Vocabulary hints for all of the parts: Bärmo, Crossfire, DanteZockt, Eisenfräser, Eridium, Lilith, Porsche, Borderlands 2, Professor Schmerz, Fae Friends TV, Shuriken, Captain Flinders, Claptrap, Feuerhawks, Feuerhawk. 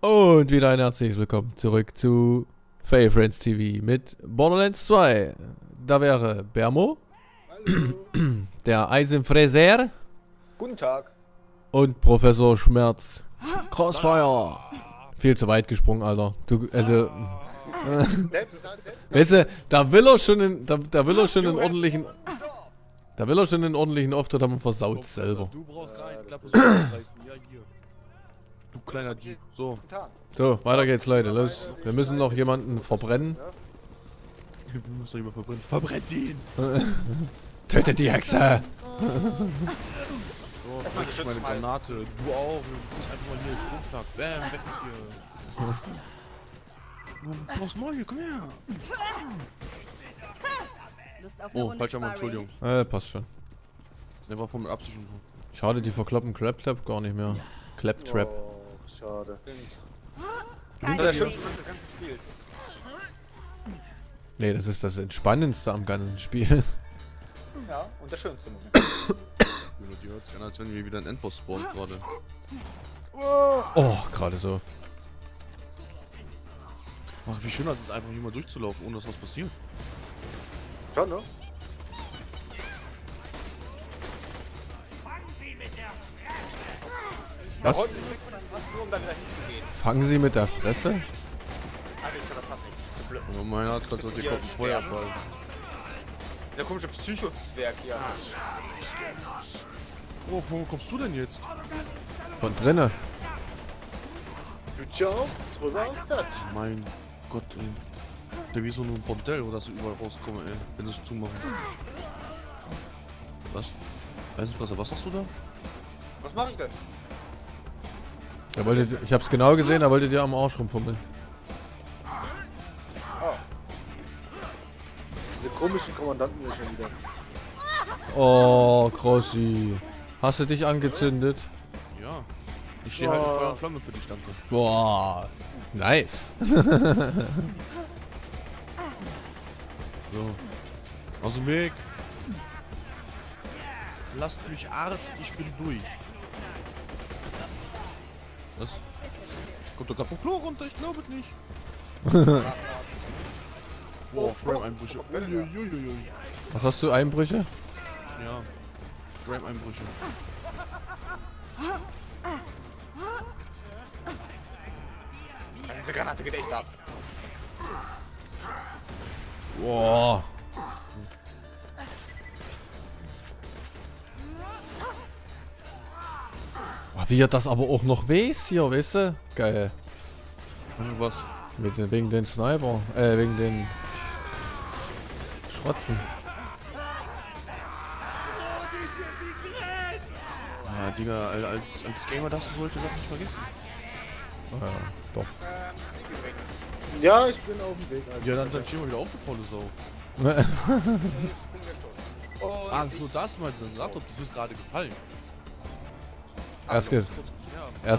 Und wieder ein herzliches Willkommen zurück zu Fae Friends TV mit Borderlands 2. Da wäre Bärmo, der Eisenfräser. Guten Tag. Und Professor Schmerz. Crossfire. Viel zu weit gesprungen, Alter. Du, also... weißt du, da will er schon einen ordentlichen Auftritt haben und versaut selber. Du brauchst keinen Klappes reißen, ja hier. Du kleiner G. So. So, weiter geht's, Leute. Los. Wir müssen noch jemanden verbrennen. Wir müssen doch jemanden verbrennen. Verbrennt ihn! Tötet die Hexe! So, das ist meine Granate. Du auch. Du bist einfach mal hier. Stromschlag. Bam, weg mit dir. Aufs Maul, komm her! Oh, falscher Mann, Entschuldigung. Passt schon. Der war vom Absicht. Schade, die verkloppen Claptrap gar nicht mehr. Claptrap. Oh, schade. Das ist das Schönste des ganzen Spiels. Nee, das ist das Entspannendste am ganzen Spiel. Ja, und das Schönste im Moment. Die hört sich an, als wenn wir wieder einen Endboss spawnen gerade. Oh, gerade so. Ach, wie schön das ist, einfach hier mal durchzulaufen, ohne dass was passiert. Schon, ne? Was? Ja, fangen Sie mit der Fresse? Alter, ich kann das fast nicht. Zu blöd. Oh mein Gott, das wird hier auf Feuerball. Der komische Psycho-Zwerg hier. Oh, wo kommst du denn jetzt? Von drinnen. Mein Gott, ey. Der wie so nur ein Bordell, wo das überall rauskommen, ey. Wenn sie es zumachen. Was? Eisenfräser, was sagst du da? Was mach ich denn? Er wollte, ich hab's genau gesehen, er wollte dir am Arsch rumfummeln. Oh. Diese komischen Kommandanten sind schon wieder. Oh, Crossi. Hast du dich angezündet? Ja. Ich stehe halt in Feuer und Flamme für dich, danke. Boah. Nice. So. Aus dem Weg. Lasst mich Arzt, ich bin durch. Was? Kommt doch gerade vom Klo runter, ich glaube es nicht. Wow, Frame-Einbrüche. Was hast du, Einbrüche? Ja, Frame-Einbrüche. Diese Granate geht echt ab. Wow. Wie er das aber auch noch weiß hier, weißt du? Geil. Was? Wegen den Sniper. Wegen den Schrotzen. Ah, Digga, als Gamer darfst du solche Sachen nicht vergessen. Ah, ja, doch. Ja, ich bin auf dem Weg. Also ja, dann stehen wir wieder auf, bevor du Sau. Oh, ach so, das meinst du? Sag doch, das ist gerade gefallen. Er ist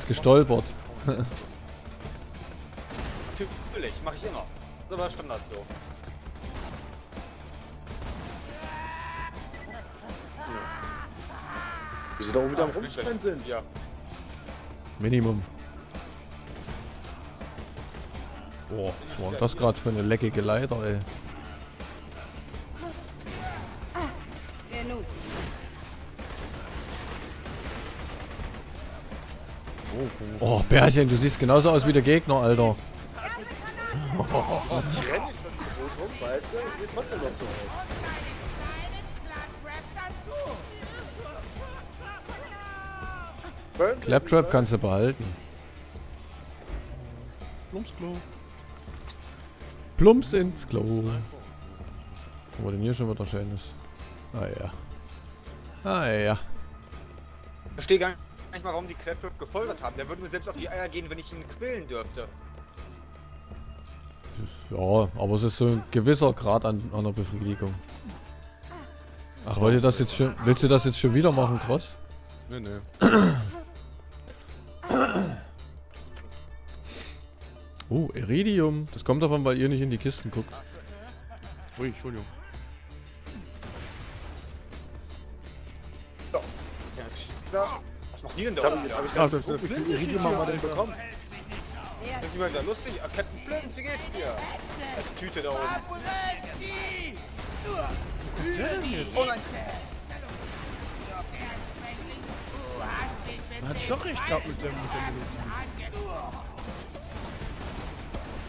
gestolpert. Natürlich, mach ich immer. Das war Standard so. Wir sind auch wieder am Rumsprengen sind, ja. Minimum. Boah, was war das gerade für eine leckige Leiter, ey. Oh, Bärchen, du siehst genauso aus wie der Gegner, Alter. Ich renne schon groß rum, weißt du? Ich will trotzdem was so aus. Claptrap kannst du behalten. Plumps Klo. Plumps ins Klo. Aber den hier schon wieder schön ist. Ah ja. Ah ja. Verstehe gar nicht. Ich weiß nicht mal, warum die Claptrap gefoltert haben. Der würde mir selbst auf die Eier gehen, wenn ich ihn quälen dürfte. Ja, aber es ist so ein gewisser Grad an der Befriedigung. Ach, willst du das jetzt schon wieder machen, Cross? Nee, nee. Oh, Eridium. Das kommt davon, weil ihr nicht in die Kisten guckt. Ui, Entschuldigung. So. Ja, was macht die denn da? Jetzt hab ich gerade mal den bekommen. Ist jemand da lustig? Ah, Captain Flinders, wie geht's dir? Die Tüte da oben. Oh nein! Man hat doch recht gehabt mit dem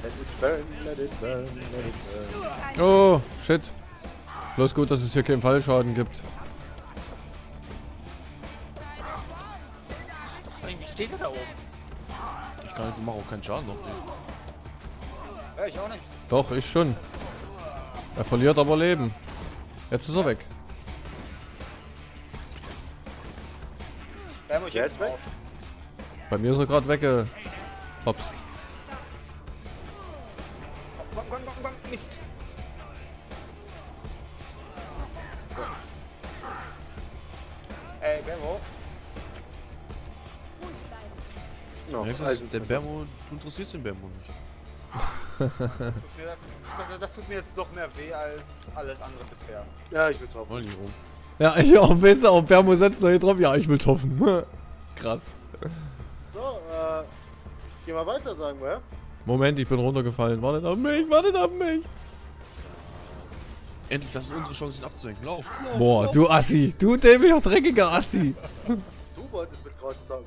Let it burn, let it burn, let it burn. Oh, shit. Bloß gut, dass es hier keinen Fallschaden gibt. Wie steht er da oben? Ich kann nicht, mach auch keinen Schaden auf den. Ja, ich auch nicht. Doch, ich schon. Er verliert aber Leben. Jetzt ist er weg. Der ist weg. Bei mir ist er gerade weggehopst. Komm, Mist. Ey, Bärmo. No, also der Bärmo, du interessierst den Bärmo nicht. Das tut mir jetzt noch mehr weh als alles andere bisher. Ja, ich will's hoffen. Wollen die rum. Ja, ich auch, weißt du, auf Bärmo setzt noch hier drauf. Ja, ich will's hoffen. Krass. So, geh mal weiter, sagen wir. Moment, ich bin runtergefallen. Wartet auf mich, wartet auf mich. Endlich, das ist unsere Chance, ihn abzuhängen. Lauf. Boah, lauf. Du Assi. Du dämlicher, dreckiger Assi. Du wolltest mit Kreuz sagen.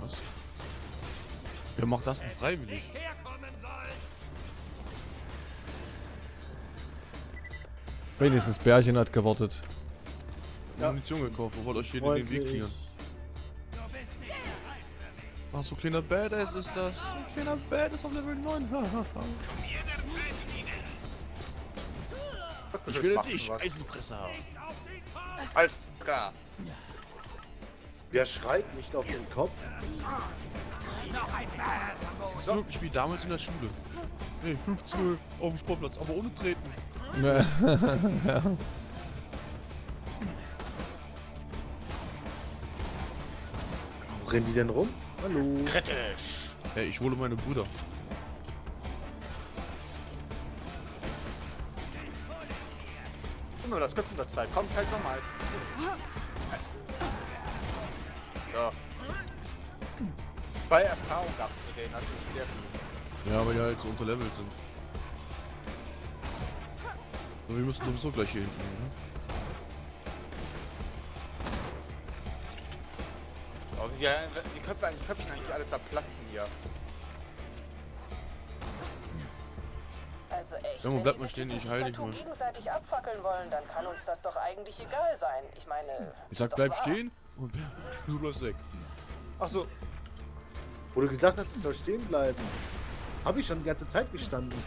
Was? Wer macht das denn freiwillig? Wenigstens Bärchen hat gewartet. Ja. Wir haben Junge gekauft, wir wollt euch hier in den Weg fliegen. Ach, so kleiner Badass ist das. So kleiner Badass auf Level 9. Ich will dich, Eisenfräser. Alles klar. Wer schreit nicht auf den Kopf? Das ist wirklich wie damals in der Schule. Nee, 5-0 auf dem Sportplatz, aber ohne Treten. Ja. Wo rennen die denn rum? Hallo. Kritisch. Hey, ich hole meine Brüder. Immer das Köpfen der Zeit. Komm, zeig's nochmal. Ja. Bei Erfahrung gab's für den, also sehr viel. Ja, weil die halt so unterlevelt sind. Und wir müssen sowieso gleich hier hinten, ne? Oh, die Köpfe, die Köpfchen eigentlich alle zerplatzen hier. Also echt, wenn diese Typen sich partout gegenseitig abfackeln wollen, dann kann uns das doch eigentlich egal sein. Ich meine, ich sag, bleib stehen und du läufst weg. Ach so. Wo du gesagt hast, ich soll stehen bleiben. Hab ich schon die ganze Zeit gestanden.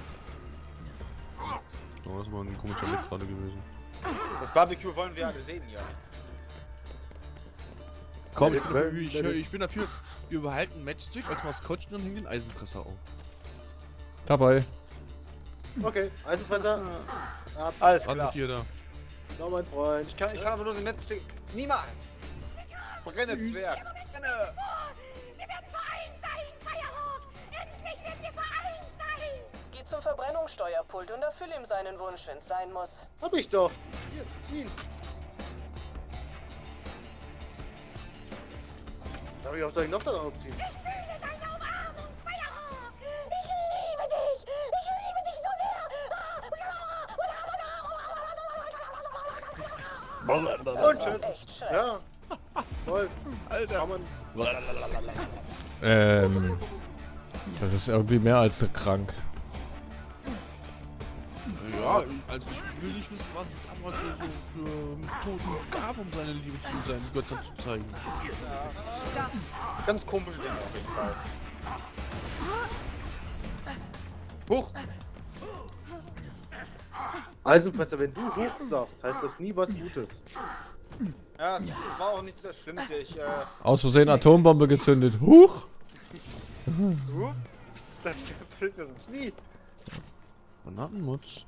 Oh, das war ein komischer Blick gerade gewesen. Das Barbecue wollen wir alle sehen, ja. Komm, ich bin dafür, wir behalten Matchstick als Maskottchen und hängen den Eisenfresser auf. Dabei. Okay, Eisenfresser. Ab. Alles klar. Mit dir da. Genau, mein Freund. Ich kann aber nur den Matchstick. Niemals! Brenne, Zwerg! Brenne! Wir werden vereint sein, Feuerhawk! Endlich werden wir vereint sein! Geh zum Verbrennungssteuerpult und erfüll ihm seinen Wunsch, wenn's sein muss. Hab ich doch! Hier, ziehen! Darf ich auch deinen Knochen da aufziehen? Ich fühle deine Umarmung, Feuerhawk! Ich liebe dich! Ich liebe dich so sehr! Und tschüss! Echt schön. Ja! Voll! Alter! Das ist irgendwie mehr als krank. Ja, also ich will nicht wissen, was es damals für Methoden gab, um seine Liebe zu seinen Göttern zu zeigen. Ja. Ganz komische Dinge auf jeden Fall. Hoch! Eisenfresser, wenn du hoch sagst, heißt das nie was Gutes. Ja, es war auch nicht das Schlimmste. Ich, aus Versehen Atombombe gezündet. Huch! Ups, das fällt mir sonst nie. Granatenmutsch.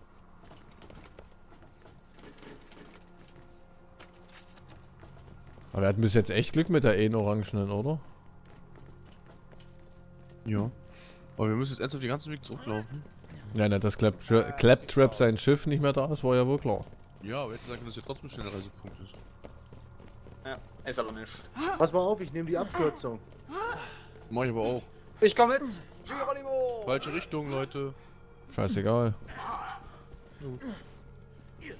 Aber wir hatten bis jetzt echt Glück mit der Orangenen, oder? Ja. Aber wir müssen jetzt erst auf den ganzen Weg zurücklaufen. Nein, dass Claptrap sein Schiff nicht mehr da ist, war ja wohl klar. Ja, aber jetzt sagen wir, dass hier trotzdem ein schneller Reisepunkt ist. Ja, ist aber nicht. Pass mal auf, ich nehme die Abkürzung. Mach ich aber auch. Ich komme mit! Geronimo! Falsche Richtung, Leute. Scheißegal. Wir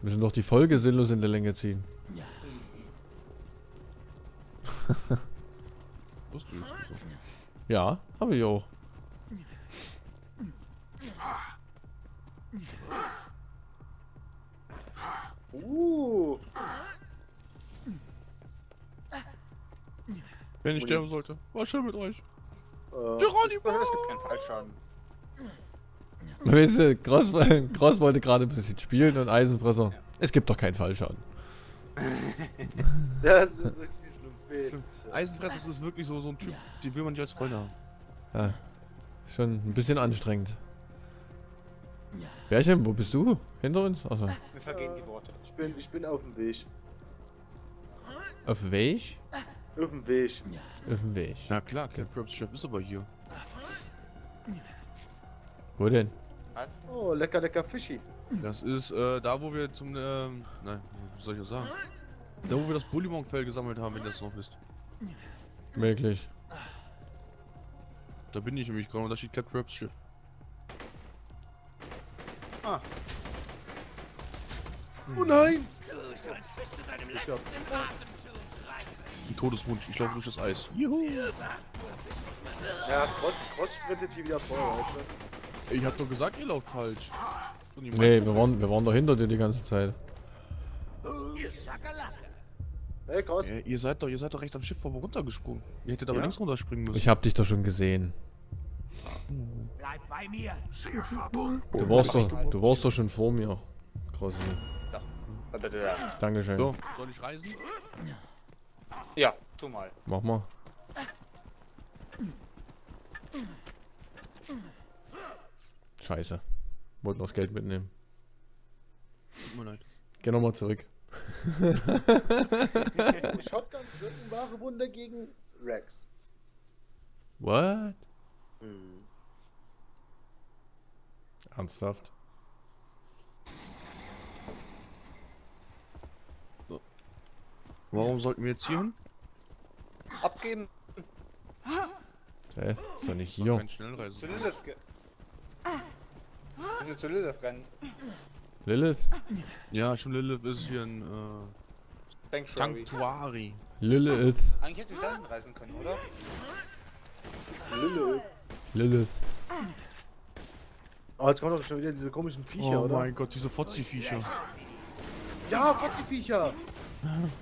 müssen doch die Folge sinnlos in der Länge ziehen. Ja, habe ich auch. Wenn ich sterben sollte, war schön mit euch. Geronimo! Es gibt keinen Fallschaden. Weißt du, Cross wollte gerade ein bisschen spielen und Eisenfräser. Ja. Es gibt doch keinen Fallschaden. Das ist so wild. Eisenfräser ist wirklich so ein Typ, den will man nicht als Freund haben. Ja. Schon ein bisschen anstrengend. Bärchen, wo bist du? Hinter uns? Achso. Mir vergehen die Worte. Ich bin auf dem Weg. Auf dem Weg? Auf dem Weg. Auf dem Weg. Na klar, Claptraps Chef ist aber hier. Wo denn? Was? Oh, lecker, lecker Fischi. Das ist da, wo wir zum nein, was soll ich das sagen? Da, wo wir das Bullimon-Fell gesammelt haben, wenn ihr das noch wisst. Möglich. Da bin ich nämlich gerade und da steht Claptraps Schiff. Ah. Oh nein! Du sollst bis zu deinem letzten Atemzug treiben. Ein Todeswunsch, ich laufe durch das Eis. Juhu! Ja, Cross sprintet hier wieder vor, weißt du? Ich hab doch gesagt, ihr lauft falsch. Nee, wir waren doch hinter dir die ganze Zeit. Hey, Cross. Ja, ihr seid doch rechts am Schiff vorbei runtergesprungen. Ihr hättet aber links runterspringen müssen. Ich hab dich doch schon gesehen. Bleib bei mir. Sehr verbunden. Du warst doch schon vor mir. Cross. Ja. Dankeschön. So, soll ich reisen? Ja, tu mal. Mach mal. Scheiße. Wollten noch das Geld mitnehmen. Tut mir leid. Geh nochmal zurück. Ich hab ganz wirklich wahre Wunder gegen Rex. What? Mhm. Ernsthaft? So. Warum sollten wir jetzt hier hin? Abgeben. Hey, ist doch nicht hier. Wir müssen zu Lilith rennen. Lilith? Ja, schon Lilith ist hier ein Sanctuary. Lilith. Eigentlich hätte ich da hinreisen können, oder? Lilith. Lilith. Oh, jetzt kommen doch schon wieder diese komischen Viecher, oder? Oh mein Gott, diese Fotzi-Viecher. Ja, Fotzi-Viecher!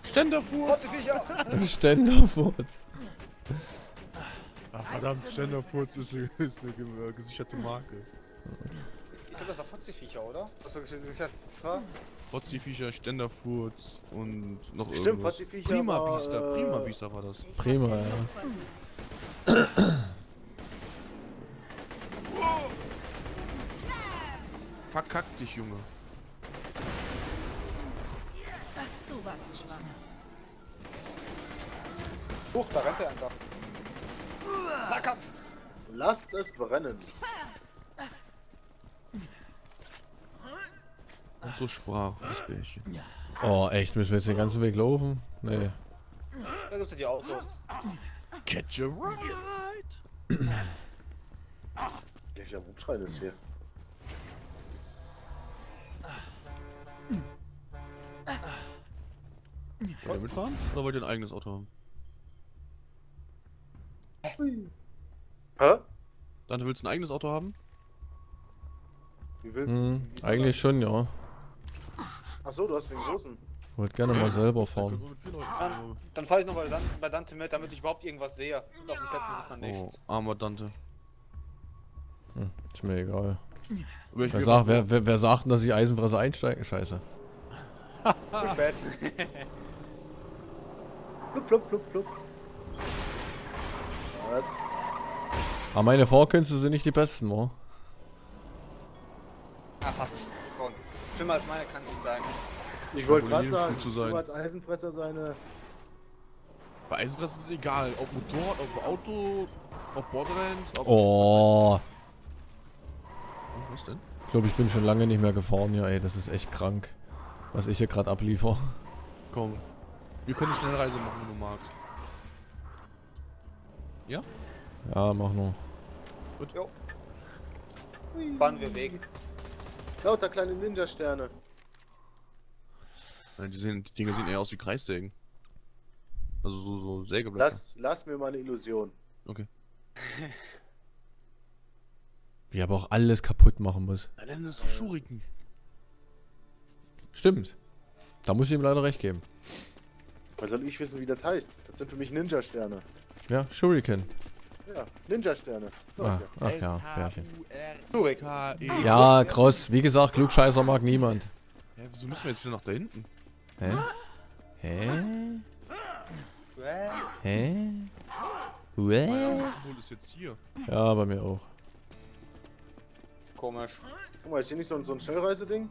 Ständerfurz! Fotzi-Viecher! Ständerfurz! Ach, verdammt, Ständerfurz ist eine gesicherte Marke. Ich glaube, das war Fotzi-Viecher, oder? Was hast du gesagt? Fotzi-Viecher, Ständerfurz und noch irgendwas. Stimmt, Fotzi-Viecher. Prima Biester war das. Prima, ja. Verkack dich, Junge. Du warst schwanger. Huch, da rennt er einfach. Nahkampf! Lasst es brennen. Und so sprach das Bärchen. Oh, echt? Müssen wir jetzt den ganzen Weg laufen? Nee. Da gibt's ja die Autos. Catch a ride! Welcher Rumschrein ist hier? Wollt ihr mitfahren? Oder wollt ihr ein eigenes Auto haben? Hä? Dann willst du ein eigenes Auto haben? Eigentlich schon, ja. Achso, du hast den großen. Wollte gerne mal selber fahren. Dann fahre ich noch bei Dante mit, damit ich überhaupt irgendwas sehe. Und auf dem Captain sieht man nichts. Oh, armer Dante. Hm, ist mir egal. Wer sagt denn, dass die Eisenfräser einsteigen? Scheiße. Zu spät. Plupp, plupp, plupp, plupp. Was? Aber meine Vorkünste sind nicht die besten, wa? Ah, fast schon. Schlimmer als meine kann es nicht sein. Ich wollte gerade sagen, schlimmer als Eisenfräser seine... Bei Eisenfräser ist es egal. Auf Motorrad, auf Auto, auf Borderlands, auf... Oh. Was denn? Ich glaube, ich bin schon lange nicht mehr gefahren hier, ey. Das ist echt krank, was ich hier gerade abliefer. Komm. Wir können eine Schnellreise machen, wenn du magst. Ja? Ja, mach nur. Gut. Jo. Fahren wir weg. Lauter kleine Ninja-Sterne. Ja, die Dinger sehen eher aus wie Kreissägen. Also so Sägeblätter. Lass mir mal eine Illusion. Okay. Wie aber auch alles kaputt machen muss. Na, dann ist es Shuriken. Stimmt. Da muss ich ihm leider recht geben. Weil soll ich wissen, wie das heißt? Das sind für mich Ninja-Sterne. Ja, Shuriken. Ja, Ninja-Sterne. So, ach ja, Pärchen. Shuriken. Ja, Cross. Wie gesagt, Klugscheißer mag niemand. Hä, wieso müssen wir jetzt wieder nach da hinten? Hä? Hä? Hä? Mein ist jetzt hier. Ja, bei mir auch. Komisch. Guck mal, ist hier nicht so ein Schnellreiseding?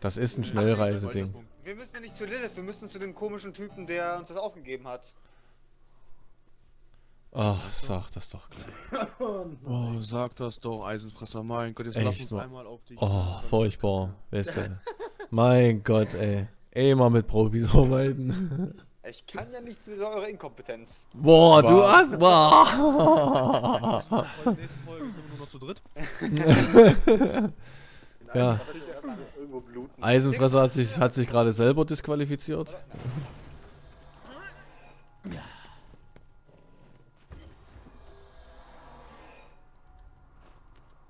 Das ist ein Schnellreiseding. Wir müssen ja nicht zu Lilith, wir müssen zu dem komischen Typen, der uns das aufgegeben hat. Ach, sag das doch gleich. Oh, sag das doch, Eisenfräser. Mein Gott, jetzt lass uns einmal auf dich. Oh, furchtbar. Weißt du. Mein Gott, ey. Immer mit Profis arbeiten. Ich kann ja nichts mit eurer Inkompetenz. Boah, du hast... Boah. Nächste Folge sind wir nur noch zu dritt. Ja. Eisenfräser hat sich gerade selber disqualifiziert.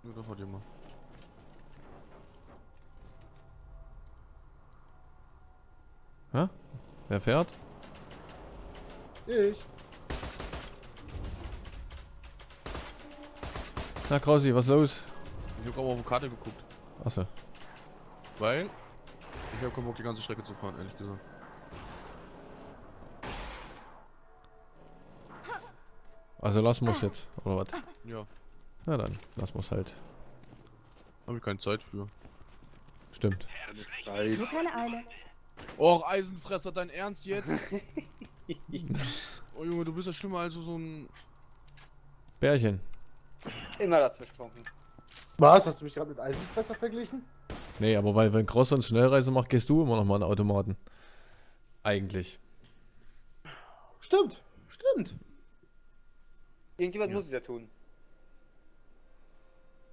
Nur davon immer. Hä? Wer fährt? Ich. Na Krausi, was los? Ich hab gerade auf die Karte geguckt. Achso. Weil ich hab keinen Bock, die ganze Strecke zu fahren, ehrlich gesagt. Also lassen wir's jetzt, oder was? Ja. Na dann, lassen wir's halt. Hab ich keine Zeit für. Stimmt. Keine Zeit. Nur keine Eile. Och, Eisenfräser, dein Ernst jetzt? Oh Junge, du bist ja schlimmer als so ein... Bärchen. Immer dazwischen funken. Was? Hast du mich gerade mit Eisenfräser verglichen? Nee, aber weil wenn Cross uns Schnellreise macht, gehst du immer noch mal an Automaten. Eigentlich. Stimmt, stimmt. Irgendjemand muss es ja tun.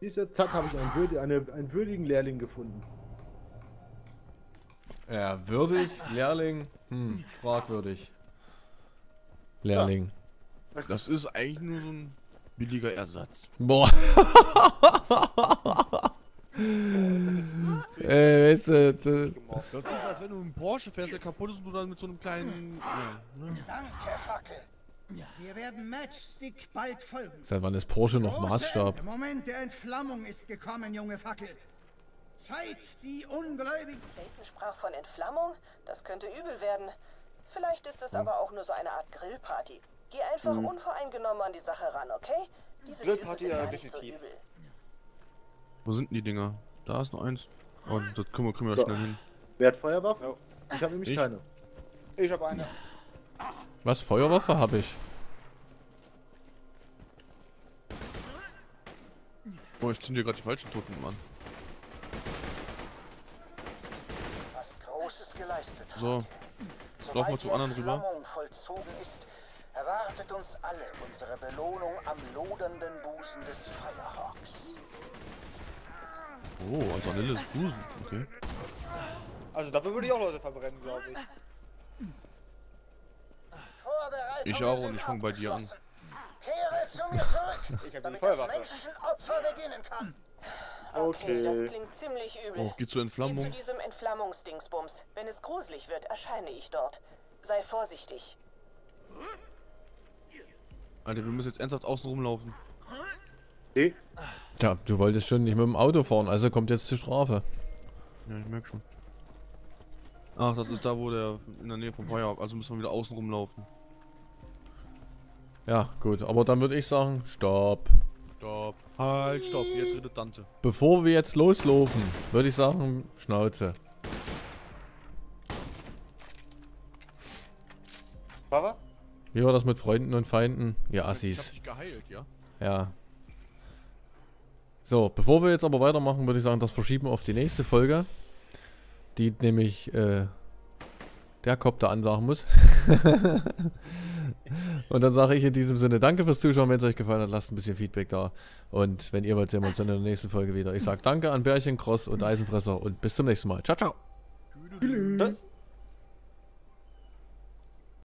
Dieser Zack, habe ich einen würdigen Lehrling gefunden. Ja, würdig, Lehrling, fragwürdig. Lehrling. Ja. Das ist eigentlich nur so ein billiger Ersatz. Boah. Ey, weißt du, das ist, als wenn du einen Porsche fährst, der kaputt ist und du dann mit so einem kleinen... Danke, Fackel. Wir werden Matchstick bald folgen. Seit wann ist Porsche noch Maßstab? Der Moment der Entflammung ist gekommen, junge Fackel. Zeit, die Ungläubigen... Clayton sprach von Entflammung? Das könnte übel werden. Vielleicht ist es aber auch nur so eine Art Grillparty. Geh einfach unvoreingenommen an die Sache ran, okay? Diese Typen sind gar nicht so übel. Wo sind denn die Dinger? Da ist noch eins. Oh, das können wir schnell hin. Wer hat Feuerwaffe? No. Ich habe nämlich keine. Ich habe eine. Was? Feuerwaffe habe ich? Oh, ich zünde dir gerade die falschen Toten an. Hast Großes geleistet. So. Lauf mal zum anderen rüber. Vollzogen ist, erwartet uns alle unsere Belohnung am lodernden Busen des Feuerhawks. Oh, also ein Lilles Busen, okay. Also dafür würde ich auch Leute verbrennen, glaube ich. Ich auch und ich fange bei dir an. Kehre zu mir zurück, ich damit das Menschenopfer beginnen kann. Okay, das klingt ziemlich übel. Oh, geh zu diesem Entflammungsdingsbums. Wenn es gruselig wird, erscheine ich dort. Sei vorsichtig. Alter, wir müssen jetzt ernsthaft außen rumlaufen. Ja, du wolltest schon nicht mit dem Auto fahren, also kommt jetzt zur Strafe. Ja, ich merke schon. Ach, das ist da, wo der in der Nähe vom Feuer, also müssen wir wieder außen rumlaufen. Ja, gut, aber dann würde ich sagen, stopp. Stopp. Halt, stopp, jetzt redet Dante. Bevor wir jetzt loslaufen, würde ich sagen, Schnauze. War was? Wie war das mit Freunden und Feinden? Ihr Assis. Ich hab dich geheilt, ja? Ja. So, bevor wir jetzt aber weitermachen, würde ich sagen, das verschieben wir auf die nächste Folge, die nämlich der Kopter ansagen muss. Und dann sage ich in diesem Sinne, danke fürs Zuschauen. Wenn es euch gefallen hat, lasst ein bisschen Feedback da. Und wenn ihr wollt, sehen wir uns dann in der nächsten Folge wieder. Ich sage danke an Bärchen, Cross und Eisenfräser und bis zum nächsten Mal. Ciao, ciao. Das